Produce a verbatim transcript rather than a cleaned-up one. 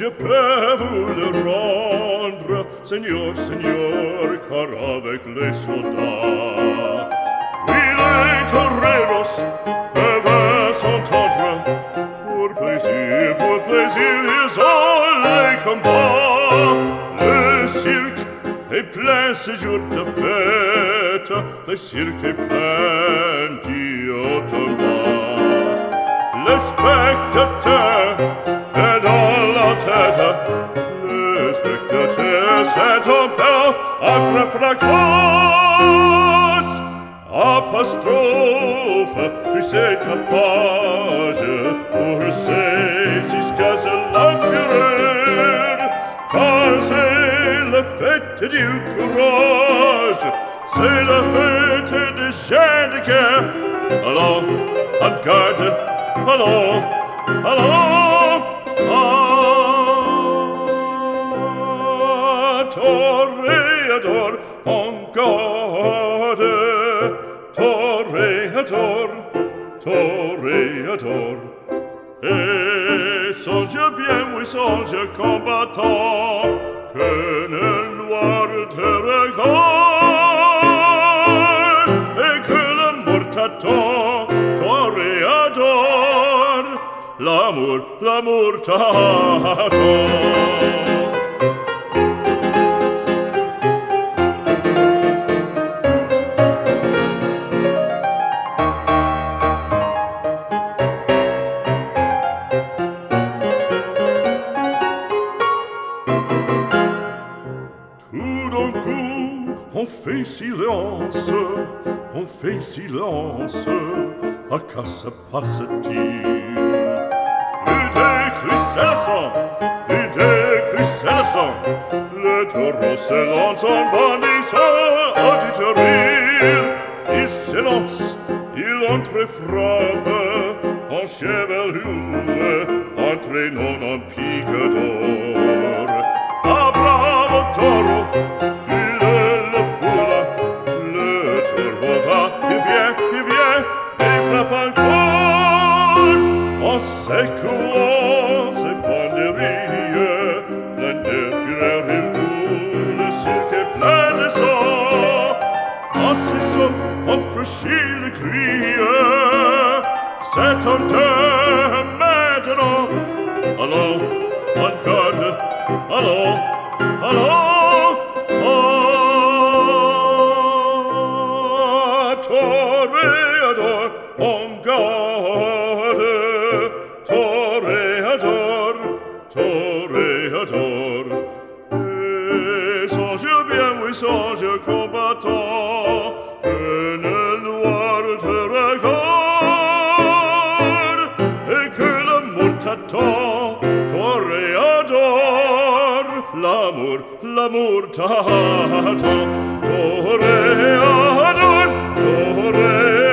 je peux vous le rendre, Seigneur, Seigneur, car avec les soldats, oui, les toreros peuvent s'entendre, pour plaisir, pour plaisir, ils ont les combats. Le cirque est plein ces jours de fête, le cirque est plein d'Iotomba. Le spectateur est dans la tête, le spectateur c'est un peu acre fracosse. Apostrophe, puis c'est la page, pour c'est jusqu'à la curure, car c'est la fête du courage, c'est la fête des gens de guerre. Alors, en garde, Hello, hello, ah, toreador, on God, toreador, toreador. Et songe bien, oui, songe, combattant, que le noir te regarde et que la mort t'attend, toreador. L'amour, l'amour t'attend. Tout d'un coup, on fait silence, on fait silence. À quoi se passe-t-il? Et des cristallons, le taureau se lance en bandissant à du terril. Il se lance, il entrefrappe en chevelure, entraînant un pic d'or. Ah, bravo taureau, il le foule. Le taureau va, il vient, il vient, il frappe encore en secouant. On franchit le crieur, c'est en terre maintenant. Allons, en garde, allons, allons, ah, toreador, en garde, toreador, toreador. Et songe bien, oui, songe combattant, que le noir te regarde et que l'amour t'attend, toréador. L'amour, l'amour t'attend, toréador, toréador.